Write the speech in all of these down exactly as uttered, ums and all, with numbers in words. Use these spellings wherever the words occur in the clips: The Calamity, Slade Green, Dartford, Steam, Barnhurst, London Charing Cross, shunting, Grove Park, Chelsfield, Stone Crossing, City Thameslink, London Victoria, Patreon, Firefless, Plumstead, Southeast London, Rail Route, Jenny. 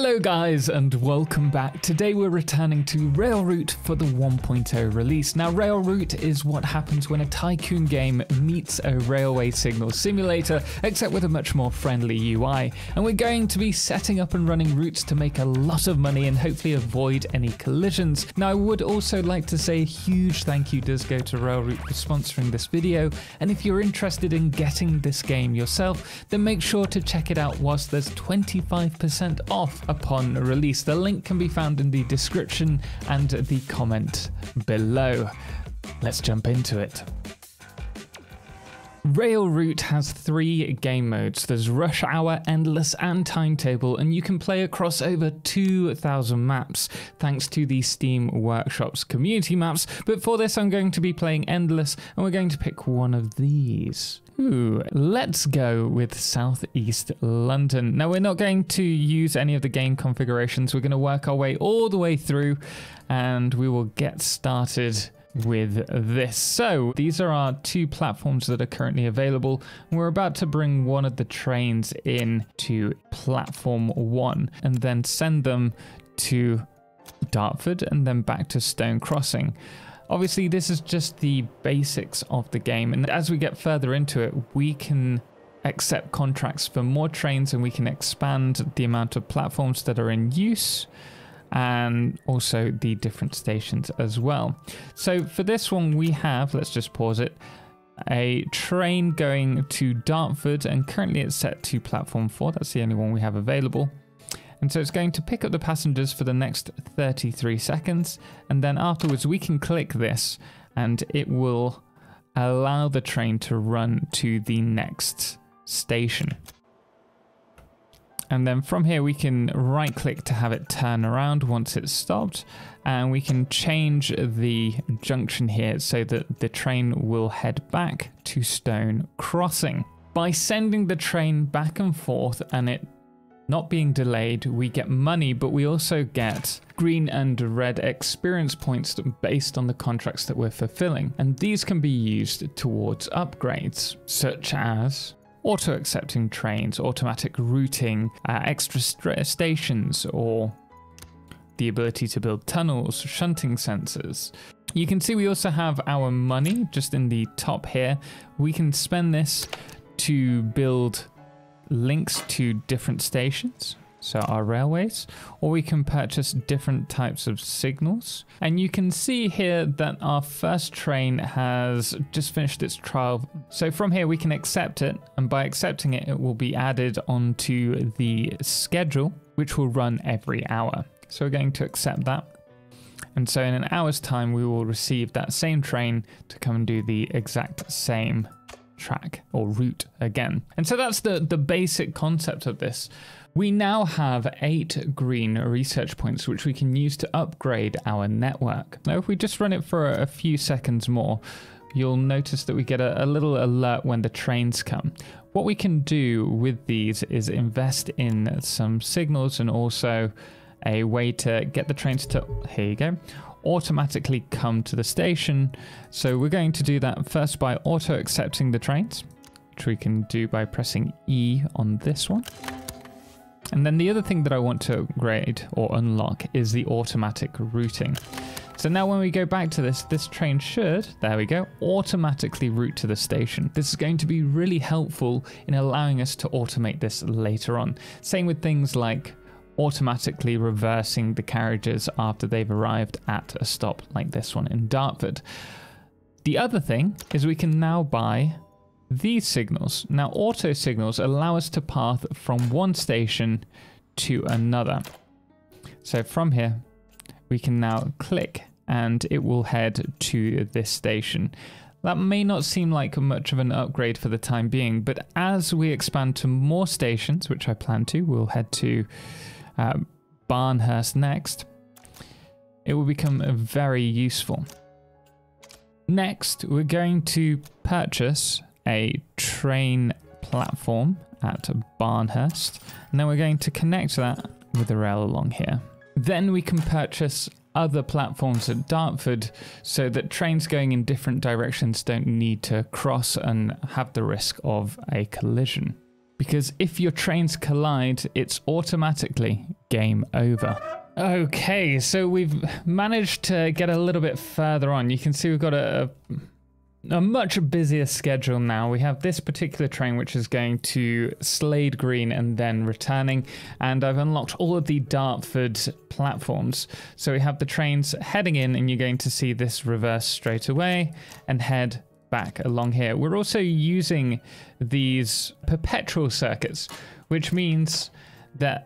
Hello guys and welcome back. Today we're returning to Rail Route for the one point oh release. Now Rail Route is what happens when a tycoon game meets a railway signal simulator, except with a much more friendly U I. And we're going to be setting up and running routes to make a lot of money and hopefully avoid any collisions. Now I would also like to say a huge thank you does go to Rail Route for sponsoring this video. And if you're interested in getting this game yourself, then make sure to check it out whilst there's twenty-five percent off upon release. The link can be found in the description and the comment below. Let's jump into it. Rail Route has three game modes. There's Rush Hour, Endless and Timetable, and you can play across over two thousand maps thanks to the Steam Workshop's community maps. But for this I'm going to be playing Endless and we're going to pick one of these. Ooh, let's go with Southeast London. Now we're not going to use any of the game configurations. We're going to work our way all the way through and we will get started with this. So these are our two platforms that are currently available. We're about to bring one of the trains in to platform one and then send them to Dartford and then back to Stone Crossing. Obviously this is just the basics of the game, and as we get further into it we can accept contracts for more trains and we can expand the amount of platforms that are in use and also the different stations as well. So for this one we have, let's just pause it, a train going to Dartford and currently it's set to platform four. That's the only one we have available. And so it's going to pick up the passengers for the next thirty-three seconds. And then afterwards we can click this and it will allow the train to run to the next station. And then from here we can right click to have it turn around once it's stopped, and we can change the junction here so that the train will head back to Stone Crossing. By sending the train back and forth and it not being delayed, we get money, but we also get green and red experience points based on the contracts that we're fulfilling. And these can be used towards upgrades such as auto accepting trains, automatic routing, uh, extra st stations, or the ability to build tunnels, shunting sensors. You can see we also have our money just in the top here. We can spend this to build links to different stations, so our railways, or we can purchase different types of signals. And you can see here that our first train has just finished its trial. So from here we can accept it, and by accepting it, it will be added onto the schedule, which will run every hour. So we're going to accept that. And so in an hour's time, we will receive that same train to come and do the exact same track or route again. And so that's the the basic concept of this. We now have eight green research points which we can use to upgrade our network. Now if we just run it for a few seconds more, you'll notice that we get a, a little alert when the trains come. What we can do with these is invest in some signals and also a way to get the trains to, here you go, automatically come to the station. So we're going to do that first by auto accepting the trains, which we can do by pressing E on this one. And then the other thing that I want to upgrade or unlock is the automatic routing. So now when we go back to this, this train should, there we go, automatically route to the station. This is going to be really helpful in allowing us to automate this later on. Same with things like automatically reversing the carriages after they've arrived at a stop like this one in Dartford. The other thing is we can now buy these signals. Now auto signals allow us to path from one station to another. So from here we can now click and it will head to this station. That may not seem like much of an upgrade for the time being, but as we expand to more stations, which I plan to, we'll head to Uh, Barnhurst next, it will become very useful. Next, we're going to purchase a train platform at Barnhurst, and then we're going to connect that with the rail along here. Then we can purchase other platforms at Dartford so that trains going in different directions don't need to cross and have the risk of a collision. because if your trains collide, it's automatically game over. Okay, so we've managed to get a little bit further on. You can see we've got a, a much busier schedule now. We have this particular train which is going to Slade Green and then returning, and I've unlocked all of the Dartford platforms. So we have the trains heading in, and you're going to see this reverse straight away and head back along here. We're also using these perpetual circuits, which means that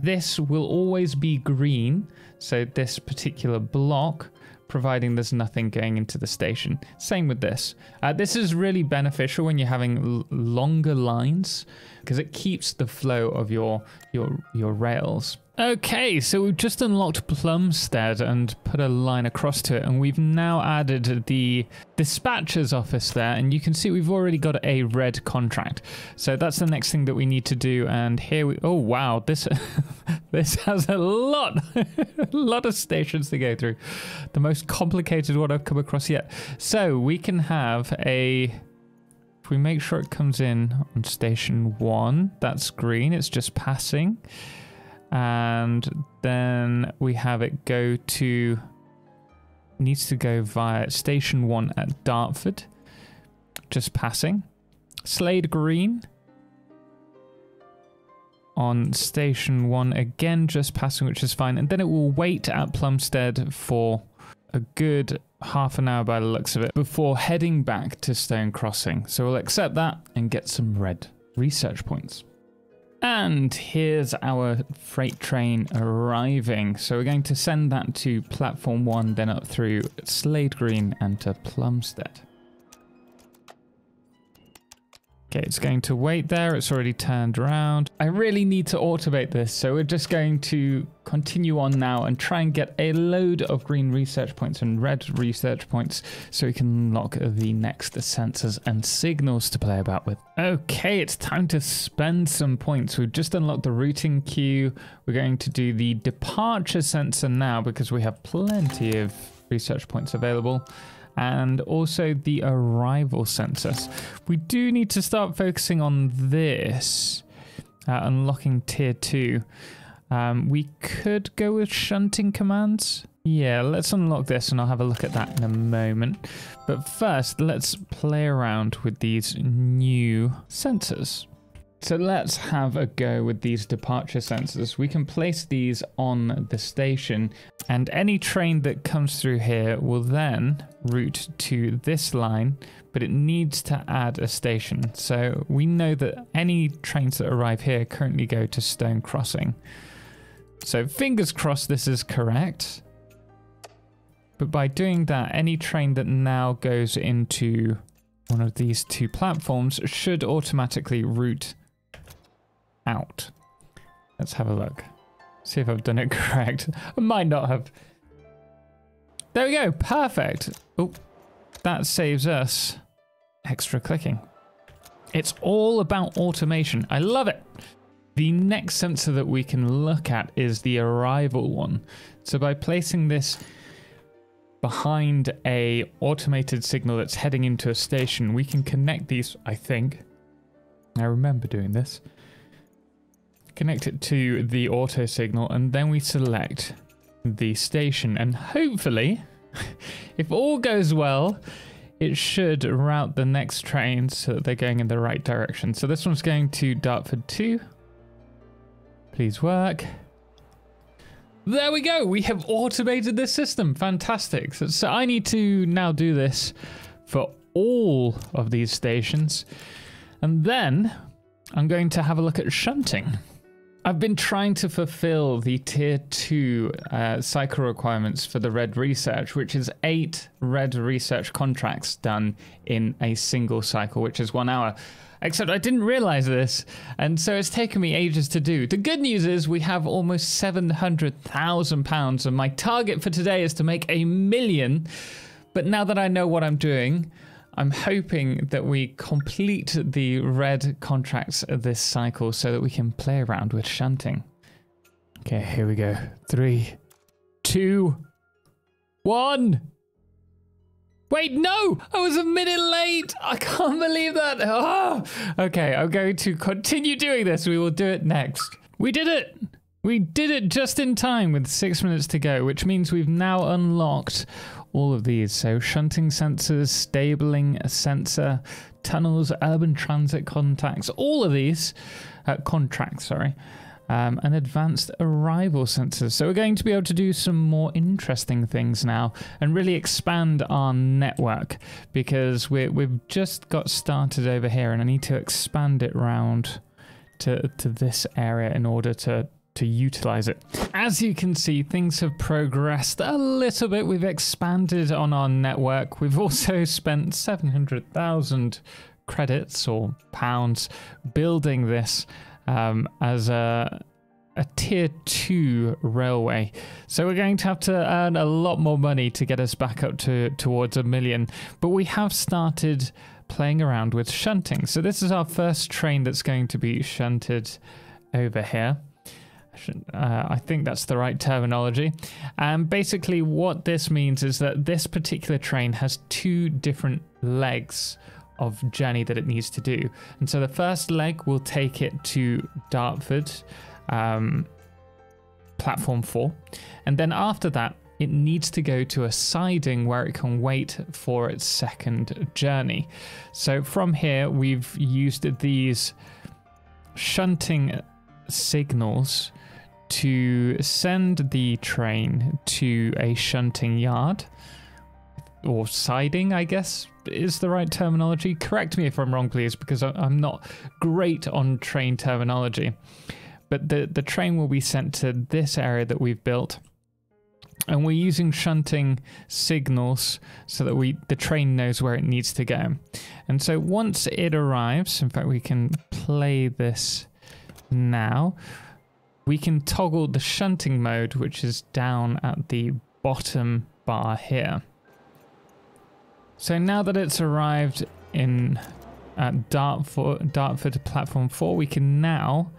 this will always be green, so this particular block, providing there's nothing going into the station. Same with this. Uh, this is really beneficial when you're having longer lines because it keeps the flow of your your your rails. Okay, so we've just unlocked Plumstead and put a line across to it, and we've now added the dispatcher's office there, and you can see we've already got a red contract. So that's the next thing that we need to do, and here we... Oh, wow, this this has a lot, a lot of stations to go through. The most complicated one I've come across yet. So we can have a... If we make sure it comes in on station one, that's green, it's just passing. And then we have it go to, needs to go via station one at Dartford, just passing. Slade Green on station one again, just passing, which is fine. And then it will wait at Plumstead for a good half an hour by the looks of it before heading back to Stone Crossing. So we'll accept that and get some red research points. And here's our freight train arriving. So we're going to send that to platform one, then up through Slade Green and to Plumstead. Okay, it's going to wait there. It's already turned around. I really need to automate this, so we're just going to continue on now and try and get a load of green research points and red research points so we can unlock the next sensors and signals to play about with. Okay, it's time to spend some points. We've just unlocked the routing queue. We're going to do the departure sensor now because we have plenty of research points available, and also the arrival sensors. We do need to start focusing on this, uh, unlocking tier two. Um, we could go with shunting commands. Yeah, let's unlock this and I'll have a look at that in a moment. But first, let's play around with these new sensors. So let's have a go with these departure sensors. We can place these on the station, and any train that comes through here will then route to this line, but it needs to add a station. So we know that any trains that arrive here currently go to Stone Crossing. So fingers crossed this is correct. But by doing that, any train that now goes into one of these two platforms should automatically route out. Let's have a look. See if I've done it correct. I might not have. There we go. Perfect. Oh, that saves us extra clicking. It's all about automation. I love it. The next sensor that we can look at is the arrival one. So by placing this behind a automated signal that's heading into a station, we can connect these, I think. I remember doing this. Connect it to the auto signal, and then we select the station, and hopefully if all goes well it should route the next train so that they're going in the right direction. So this one's going to Dartford two. Please work. There we go, we have automated this system. Fantastic. So, so I need to now do this for all of these stations, and then I'm going to have a look at shunting. I've been trying to fulfill the tier two uh, cycle requirements for the red research, which is eight red research contracts done in a single cycle, which is one hour. Except I didn't realize this, and so it's taken me ages to do. The good news is we have almost seven hundred thousand pounds, and my target for today is to make a million. But now that I know what I'm doing, I'm hoping that we complete the red contracts this cycle so that we can play around with shunting. Okay, here we go. Three, two, one. Wait, no, I was a minute late. I can't believe that. Oh. Okay, I'm going to continue doing this. We will do it next. We did it. We did it just in time with six minutes to go, which means we've now unlocked all of these. So shunting sensors, stabling a sensor, tunnels, urban transit contacts, all of these uh, contracts, sorry. Um, and advanced arrival sensors. So we're going to be able to do some more interesting things now and really expand our network, because we're, we've just got started over here and I need to expand it round to, to this area in order to to utilize it. As you can see, things have progressed a little bit. We've expanded on our network. We've also spent seven hundred thousand credits or pounds building this Um, as a, a tier two railway. So we're going to have to earn a lot more money to get us back up to towards a million. But we have started playing around with shunting. So this is our first train that's going to be shunted over here. Uh, I think that's the right terminology. Um, basically what this means is that this particular train has two different legs of journey that it needs to do. And so the first leg will take it to Dartford, um, platform four. And then after that, it needs to go to a siding where it can wait for its second journey. So from here, we've used these shunting signals to send the train to a shunting yard or siding, I guess, is the right terminology. Correct me if I'm wrong, please, because I'm not great on train terminology. But the, the train will be sent to this area that we've built. And we're using shunting signals so that we the train knows where it needs to go. And so once it arrives, in fact, we can play this now. We can toggle the shunting mode, which is down at the bottom bar here. So now that it's arrived in at Dartford, Dartford Platform four, we can now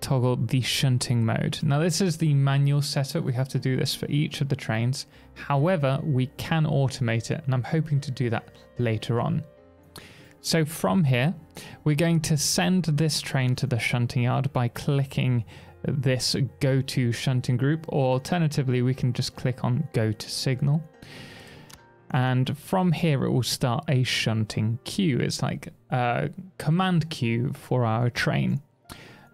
toggle the shunting mode. Now this is the manual setup. We have to do this for each of the trains. However, we can automate it, and I'm hoping to do that later on. So from here, we're going to send this train to the shunting yard by clicking this Go to Shunting Group, or alternatively, we can just click on Go to Signal. And from here, it will start a shunting queue. It's like a command queue for our train.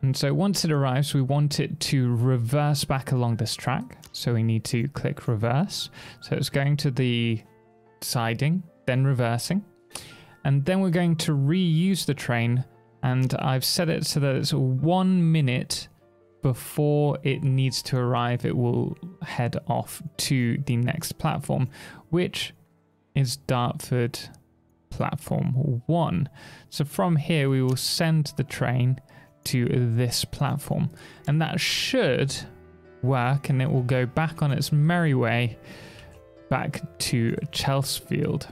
And so once it arrives, we want it to reverse back along this track. So we need to click reverse. So it's going to the siding, then reversing. And then we're going to reuse the train. And I've set it so that it's one minute before it needs to arrive. It will head off to the next platform, which is Dartford Platform one. So from here, we will send the train to this platform, and that should work, and it will go back on its merry way back to Chelsfield.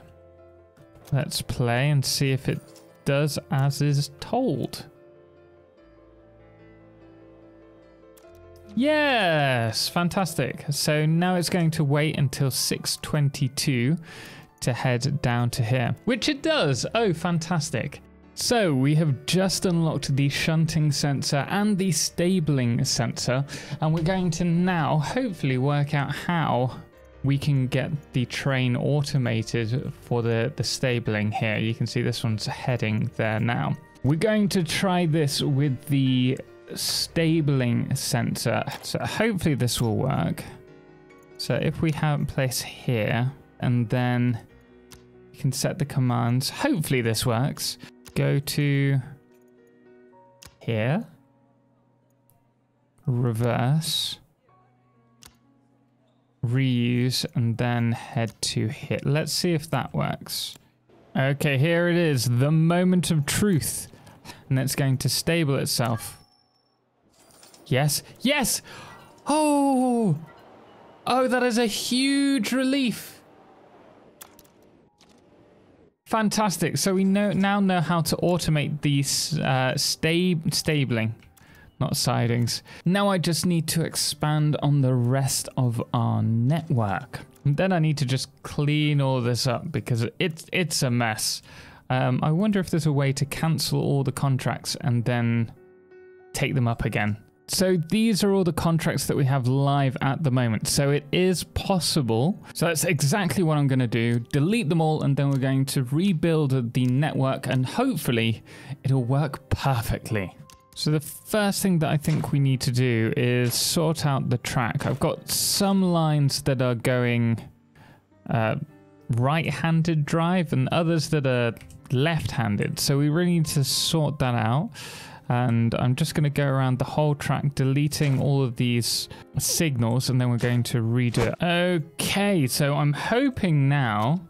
Let's play and see if it does as is told. Yes, fantastic. So now it's going to wait until six twenty-two to head down to here, which it does. Oh, fantastic. So we have just unlocked the shunting sensor and the stabling sensor, and we're going to now hopefully work out how we can get the train automated for the, the stabling here. You can see this one's heading there now. We're going to try this with the stabling sensor, so hopefully this will work. So if we have place here, and then you can set the commands, hopefully this works. Go to here, reverse, reuse, and then head to here. Let's see if that works. Okay, here it is, the moment of truth, and it's going to stable itself. Yes, yes! Oh! Oh, that is a huge relief! Fantastic, so we know, now know how to automate these uh, stab stabling, not sidings. Now I just need to expand on the rest of our network. And then I need to just clean all this up because it's it's a mess. Um, I wonder if there's a way to cancel all the contracts and then take them up again. So these are all the contracts that we have live at the moment. So it is possible. So that's exactly what I'm going to do. Delete them all, and then we're going to rebuild the network, and hopefully it'll work perfectly. So the first thing that I think we need to do is sort out the track. I've got some lines that are going uh, right-handed drive and others that are left-handed. So we really need to sort that out. And I'm just going to go around the whole track, deleting all of these signals, and then we're going to redo it. Okay, so I'm hoping now,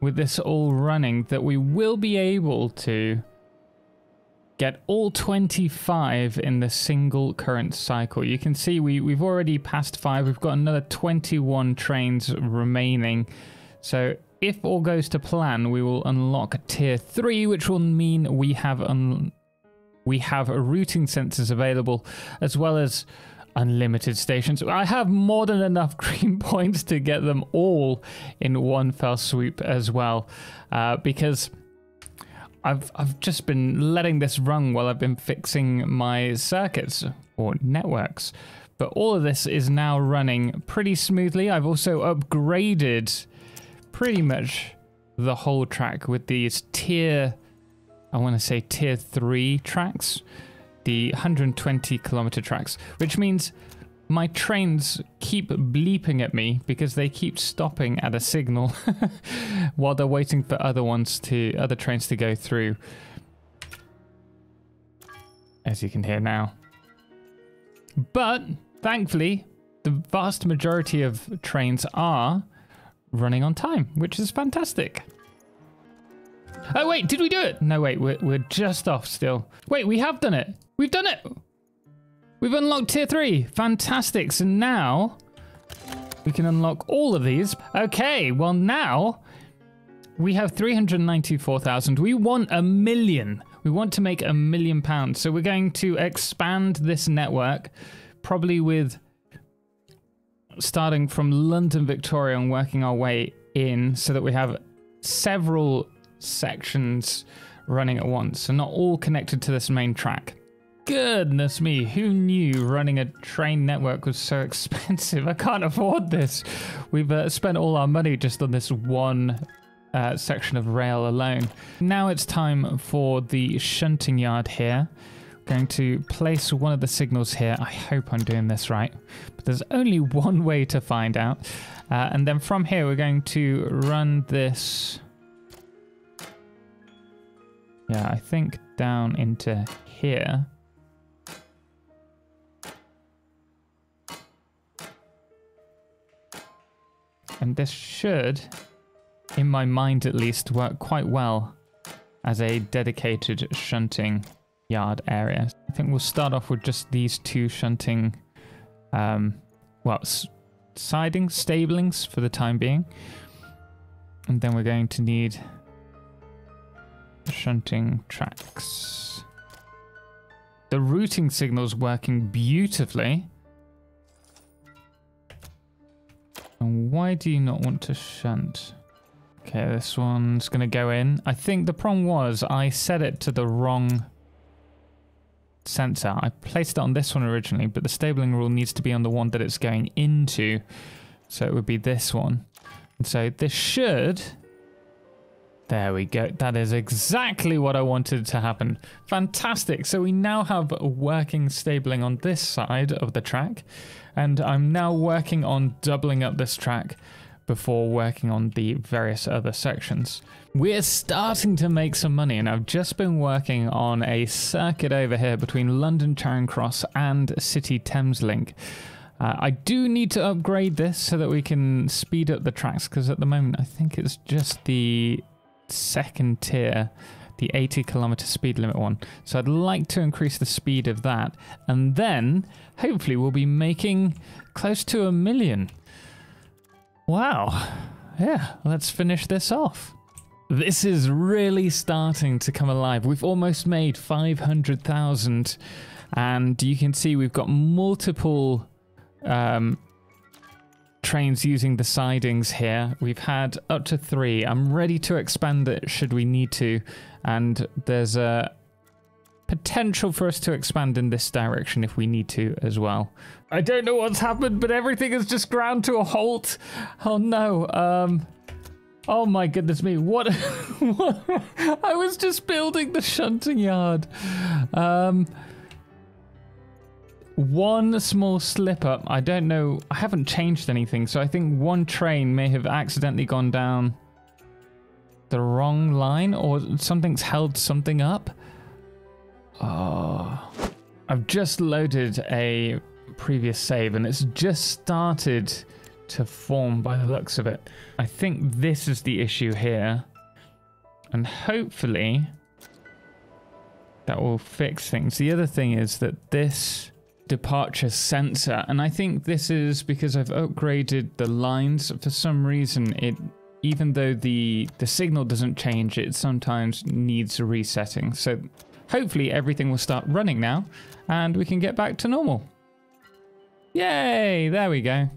with this all running, that we will be able to get all twenty-five in the single current cycle. You can see we, we've already passed five. We've got another twenty-one trains remaining. So if all goes to plan, we will unlock tier three, which will mean we have un we have a routing sensors available, as well as unlimited stations. I have more than enough green points to get them all in one fell swoop as well, uh, because I've, I've just been letting this run while I've been fixing my circuits or networks. But all of this is now running pretty smoothly. I've also upgraded pretty much the whole track with these tier, I want to say tier three tracks, the one hundred twenty kilometer tracks, which means my trains keep bleeping at me because they keep stopping at a signal while they're waiting for other ones to other trains to go through, as you can hear now. But thankfully, the vast majority of trains are running on time, which is fantastic. Oh wait, did we do it? No wait, we're, we're just off still. Wait, we have done it. We've done it. We've unlocked tier three. Fantastic. So now we can unlock all of these. Okay, well now we have three hundred ninety-four thousand. We want a million. We want to make a million pounds. So we're going to expand this network, probably with starting from London Victoria and working our way in, so that we have several sections running at once, so not all connected to this main track. Goodness me, who knew running a train network was so expensive? I can't afford this. We've uh, spent all our money just on this one uh, section of rail alone. Now it's time for the shunting yard here. We're going to place one of the signals here. I hope I'm doing this right, but there's only one way to find out. Uh, and then from here, we're going to run this, yeah, I think down into here. And this should, in my mind at least, work quite well as a dedicated shunting yard area. I think we'll start off with just these two shunting, um, well, siding, stablings for the time being. And then we're going to need shunting tracks. The routing signal's working beautifully. And why do you not want to shunt? Okay, this one's going to go in. I think the problem was I set it to the wrong sensor. I placed it on this one originally, but the stabling rule needs to be on the one that it's going into. So it would be this one. And so this should... There we go. That is exactly what I wanted to happen. Fantastic. So we now have working stabling on this side of the track, and I'm now working on doubling up this track before working on the various other sections. We're starting to make some money, and I've just been working on a circuit over here between London Charing Cross and City Thameslink. Uh, I do need to upgrade this so that we can speed up the tracks, because at the moment I think it's just the second tier, the eighty kilometer speed limit one. So I'd like to increase the speed of that, and then hopefully we'll be making close to a million. Wow. Yeah, let's finish this off. This is really starting to come alive. We've almost made five hundred thousand, and you can see we've got multiple um trains using the sidings here. We've had up to three. I'm ready to expand it should we need to, and there's a potential for us to expand in this direction if we need to as well. I don't know what's happened, but everything has just ground to a halt. Oh no. Um, oh my goodness me. What? What? I was just building the shunting yard. Um, one small slip up. I don't know. I haven't changed anything. So I think one train may have accidentally gone down the wrong line, or something's held something up. Oh, I've just loaded a previous save and it's just started to form by the looks of it. I think this is the issue here, and hopefully that will fix things. The other thing is that this departure sensor, and I think this is because I've upgraded the lines for some reason, it even though the the signal doesn't change, it sometimes needs a resetting. So hopefully everything will start running now and we can get back to normal. Yay, there we go.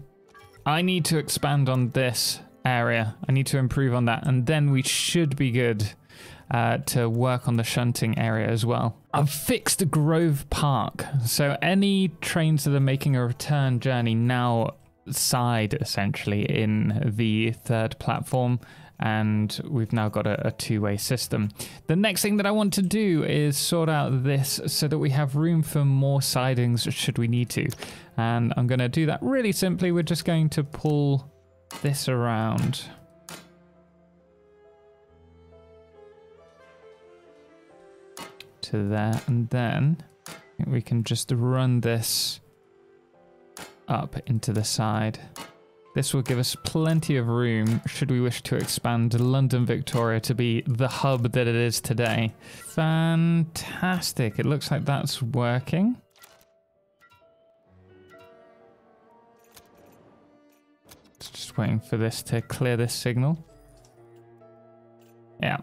I need to expand on this area. I need to improve on that, and then we should be good uh, to work on the shunting area as well. I've fixed Grove Park. So any trains that are making a return journey now side essentially in the third platform, and we've now got a, a two-way system. The next thing that I want to do is sort out this so that we have room for more sidings should we need to. And I'm going to do that really simply. We're just going to pull this around. To there, and then we can just run this up into the side. This will give us plenty of room should we wish to expand London Victoria to be the hub that it is today. Fantastic. It looks like that's working. Just waiting for this to clear this signal. Yeah.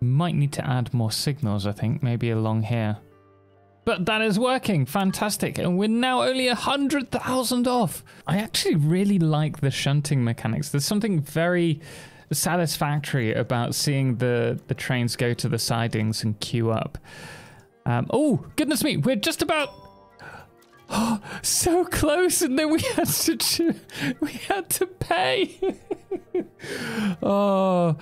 Might need to add more signals, I think, maybe along here. But that is working, fantastic. And we're now only one hundred thousand off. I actually really like the shunting mechanics. There's something very satisfactory about seeing the, the trains go to the sidings and queue up. Um, oh, goodness me, we're just about, oh, so close. And then we had to, we had to pay. Oh.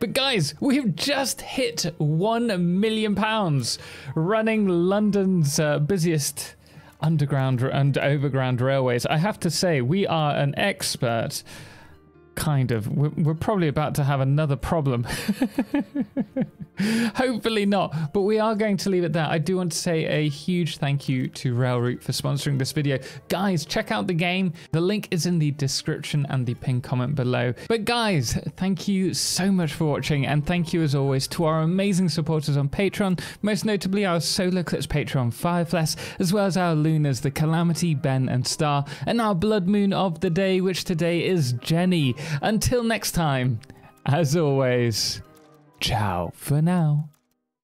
But guys, we've just hit one million pounds running London's uh, busiest underground and overground railways. I have to say, we are an expert, kind of. We're, we're probably about to have another problem. Hopefully not, but we are going to leave it there. I do want to say a huge thank you to Rail Route for sponsoring this video. Guys, check out the game. The link is in the description and the pinned comment below. But guys, thank you so much for watching, and thank you as always to our amazing supporters on Patreon, most notably our Solo Clips Patreon Firefless, as well as our Lunas, The Calamity, Ben and Star, and our Blood Moon of the Day, which today is Jenny. Until next time, as always, ciao for now.